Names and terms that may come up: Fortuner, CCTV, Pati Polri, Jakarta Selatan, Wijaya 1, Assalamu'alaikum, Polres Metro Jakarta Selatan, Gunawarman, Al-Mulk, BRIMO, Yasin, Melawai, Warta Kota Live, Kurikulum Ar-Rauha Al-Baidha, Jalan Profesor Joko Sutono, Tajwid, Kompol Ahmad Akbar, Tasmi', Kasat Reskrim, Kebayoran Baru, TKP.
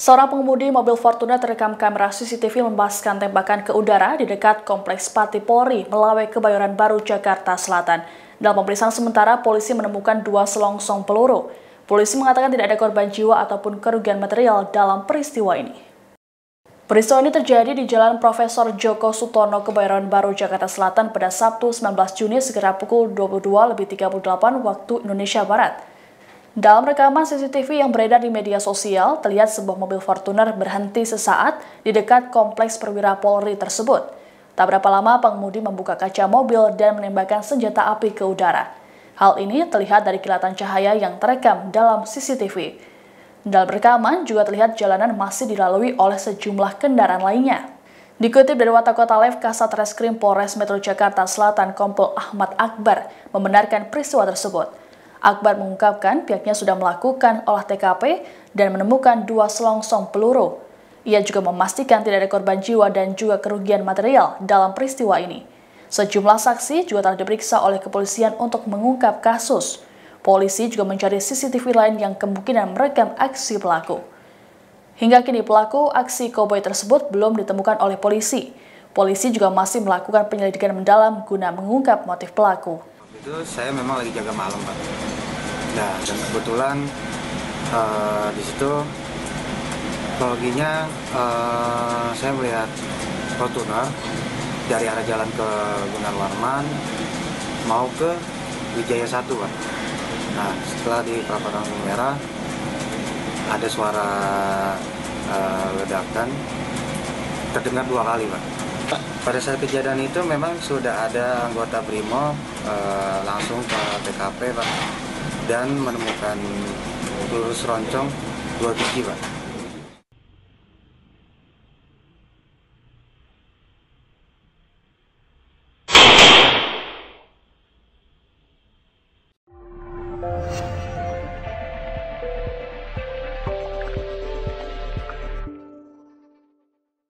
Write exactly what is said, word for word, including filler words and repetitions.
Seorang pengemudi mobil Fortuner terekam kamera C C T V melepaskan tembakan ke udara di dekat kompleks Pati Polri, Melawai, Kebayoran Baru, Jakarta Selatan. Dalam pemeriksaan sementara, polisi menemukan dua selongsong peluru. Polisi mengatakan tidak ada korban jiwa ataupun kerugian material dalam peristiwa ini. Peristiwa ini terjadi di Jalan Profesor Joko Sutono, Kebayoran Baru, Jakarta Selatan pada Sabtu sembilan belas Juni segera pukul dua puluh dua lebih tiga puluh delapan waktu Indonesia Barat. Dalam rekaman C C T V yang beredar di media sosial, terlihat sebuah mobil Fortuner berhenti sesaat di dekat kompleks perwira Polri tersebut. Tak berapa lama, pengemudi membuka kaca mobil dan menembakkan senjata api ke udara. Hal ini terlihat dari kilatan cahaya yang terekam dalam C C T V. Dalam rekaman juga terlihat jalanan masih dilalui oleh sejumlah kendaraan lainnya. Dikutip dari Warta Kota Live, Kasat Reskrim Polres Metro Jakarta Selatan Kompol Ahmad Akbar membenarkan peristiwa tersebut. Akbar mengungkapkan pihaknya sudah melakukan olah T K P dan menemukan dua selongsong peluru. Ia juga memastikan tidak ada korban jiwa dan juga kerugian material dalam peristiwa ini. Sejumlah saksi juga telah diperiksa oleh kepolisian untuk mengungkap kasus. Polisi juga mencari C C T V lain yang kemungkinan merekam aksi pelaku. Hingga kini pelaku aksi koboi tersebut belum ditemukan oleh polisi. Polisi juga masih melakukan penyelidikan mendalam guna mengungkap motif pelaku. Itu saya memang lagi jaga malam, Pak. Nah, dan kebetulan uh, di situ kronologinya uh, saya melihat Fortuner dari arah jalan ke Gunawarman mau ke Wijaya satu, Pak. Nah, setelah di perapatan merah ada suara uh, ledakan terdengar dua kali, Pak. Pada saat kejadian itu memang sudah ada anggota BRIMO eh, langsung ke T K P, Pak, dan menemukan peluru roncong dua biji, Pak.